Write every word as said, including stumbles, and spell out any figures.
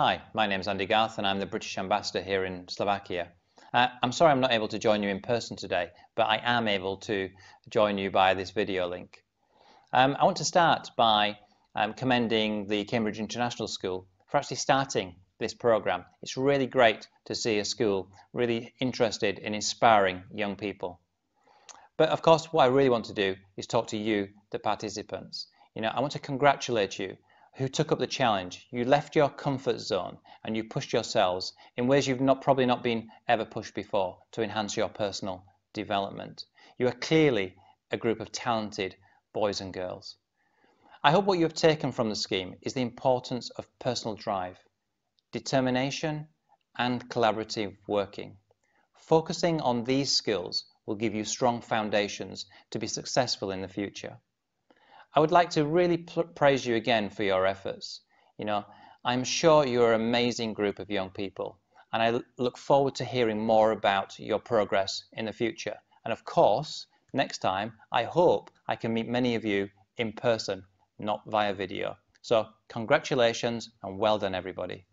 Hi, my name is Andy Garth and I'm the British Ambassador here in Slovakia. Uh, I'm sorry I'm not able to join you in person today, but I am able to join you by this video link. Um, I want to start by um, commending the Cambridge International School for actually starting this programme. It's really great to see a school really interested in inspiring young people. But of course, what I really want to do is talk to you, the participants. You know, I want to congratulate you who took up the challenge. You left your comfort zone and you pushed yourselves in ways you've not probably not been ever pushed before to enhance your personal development. You are clearly a group of talented boys and girls. I hope what you have taken from the scheme is the importance of personal drive, determination and collaborative working. Focusing on these skills will give you strong foundations to be successful in the future. I would like to really praise you again for your efforts. You know, I'm sure you're an amazing group of young people and I look forward to hearing more about your progress in the future. And of course, next time, I hope I can meet many of you in person, not via video. So congratulations and well done, everybody.